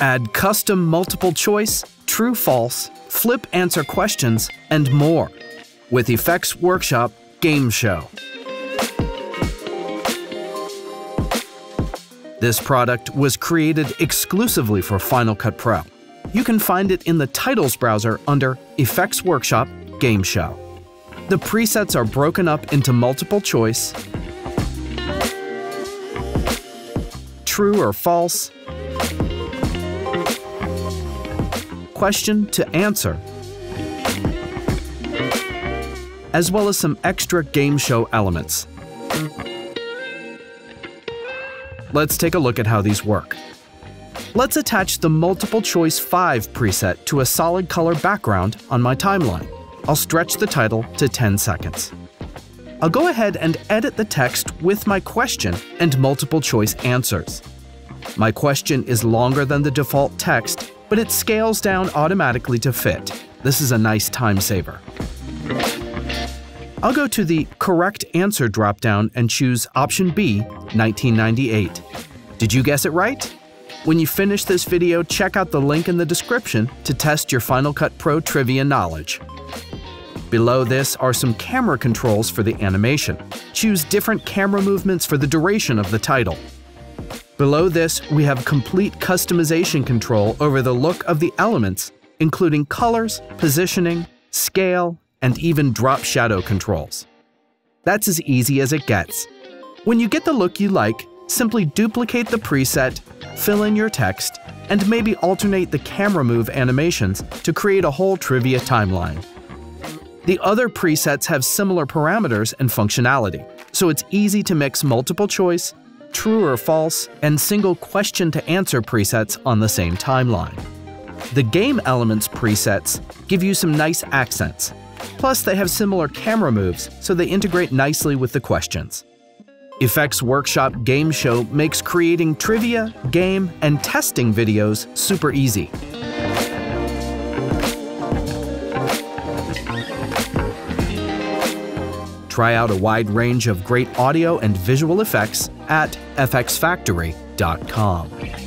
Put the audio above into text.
Add custom multiple choice, true false, flip answer questions, and more with Effects Workshop Game Show. This product was created exclusively for Final Cut Pro. You can find it in the Titles browser under Effects Workshop Game Show. The presets are broken up into multiple choice, true or false, question to answer, as well as some extra game show elements. Let's take a look at how these work. Let's attach the multiple choice 5 preset to a solid color background on my timeline. I'll stretch the title to 10 seconds. I'll go ahead and edit the text with my question and multiple choice answers. My question is longer than the default text, but it scales down automatically to fit. This is a nice time saver. I'll go to the Correct Answer dropdown and choose option B, 1998. Did you guess it right? When you finish this video, check out the link in the description to test your Final Cut Pro trivia knowledge. Below this are some camera controls for the animation. Choose different camera movements for the duration of the title. Below this, we have complete customization control over the look of the elements, including colors, positioning, scale, and even drop shadow controls. That's as easy as it gets. When you get the look you like, simply duplicate the preset, fill in your text, and maybe alternate the camera move animations to create a whole trivia timeline. The other presets have similar parameters and functionality, so it's easy to mix multiple choice, true or false, and single question to answer presets on the same timeline. The game elements presets give you some nice accents, plus they have similar camera moves, so they integrate nicely with the questions. Effects Workshop Game Show makes creating trivia, game, and testing videos super easy. Try out a wide range of great audio and visual effects at FXFactory.com.